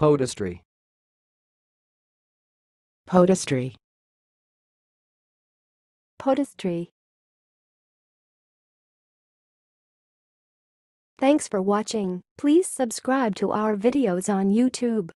Poetastry. Poetastry. Poetastry. Thanks for watching. Please subscribe to our videos on YouTube.